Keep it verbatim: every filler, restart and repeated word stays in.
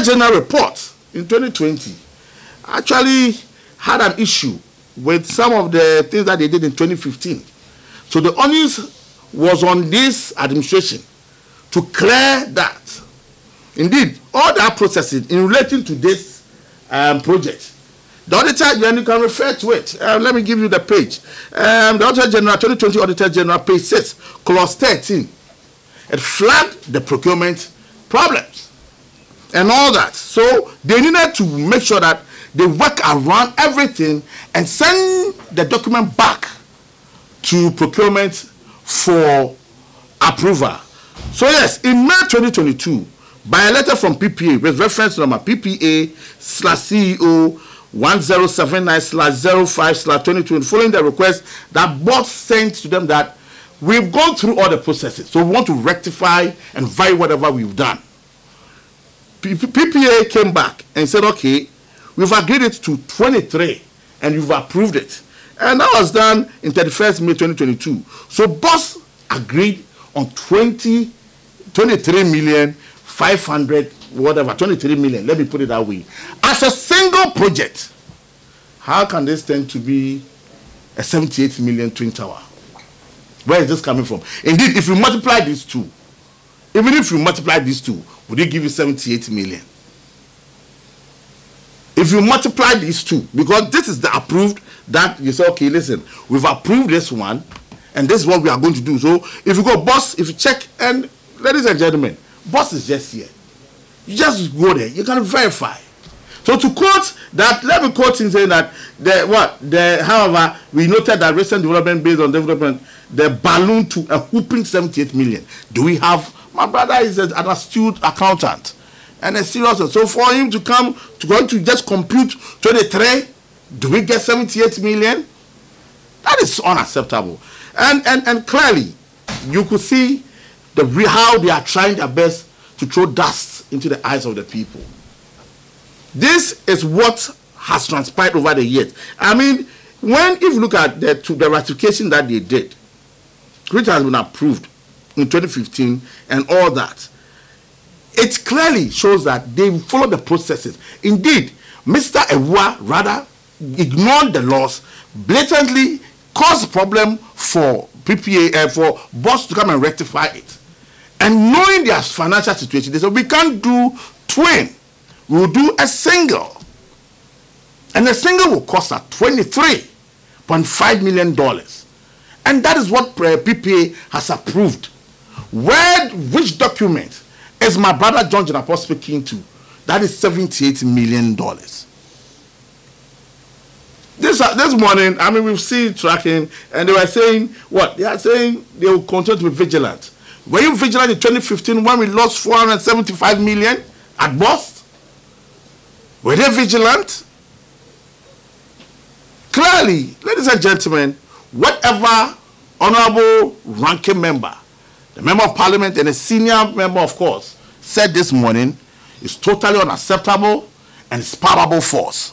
Auditor General report in twenty twenty actually had an issue with some of the things that they did in twenty fifteen. So the onus was on this administration to clear that. Indeed, all that processes in relating to this um, project, the Auditor General, you can refer to it. Uh, let me give you the page. Um, the Auditor General, twenty twenty Auditor General, page six, clause thirteen. It flagged the procurement problems and all that. So they needed to make sure that they work around everything and send the document back to procurement for approval. So yes, in May twenty twenty-two, by a letter from P P A with reference number P P A slash C E O one zero seven nine slash zero five slash twenty-two, following the request that BOST sent to them that we've gone through all the processes, so we want to rectify and verify whatever we've done. P P A came back and said, okay, we've agreed it to twenty-three and you've approved it. And that was done in thirty-first May twenty twenty-two. So BOST agreed on twenty-three million five hundred, whatever, twenty-three million, let me put it that way. As a single project, how can this tend to be a seventy-eight million twin tower? Where is this coming from? Indeed, if you multiply these two, even if you multiply these two, would it give you seventy-eight million? If you multiply these two, because this is the approved that you say, okay, listen, we've approved this one, and this is what we are going to do. So if you go, BOST, if you check, and ladies and gentlemen, BOST is just here. You just go there. You can verify. So to quote that, let me quote in saying that the what the however we noted that recent development based on development, the balloon to a whooping seventy-eight million. Do we have? My brother is an astute accountant and a serious. So for him to come to going to just compute twenty-three, do we get seventy-eight million? That is unacceptable. And and and clearly, you could see the how they are trying their best to throw dust into the eyes of the people. This is what has transpired over the years. I mean, when if you look at the, to the ratification that they did, which has been approved in twenty fifteen and all that, it clearly shows that they follow the processes. Indeed, Mister Ewa rather ignored the laws, blatantly caused problem for P P A, uh, for BOST to come and rectify it. And knowing their financial situation, they said, we can't do twin. We'll do a single. And a single will cost us twenty-three point five million dollars. And that is what P P A has approved. Where, which document is my brother John Apostle speaking to? That is seventy-eight million dollars. This, this morning, I mean, we've seen tracking, and they were saying what? They are saying they will continue to be vigilant. Were you vigilant in twenty fifteen when we lost four hundred seventy-five million dollars at BOST? Were they vigilant? Clearly, ladies and gentlemen, whatever honorable ranking member, the member of parliament and a senior member, of course, said this morning is totally unacceptable and it's palpable false.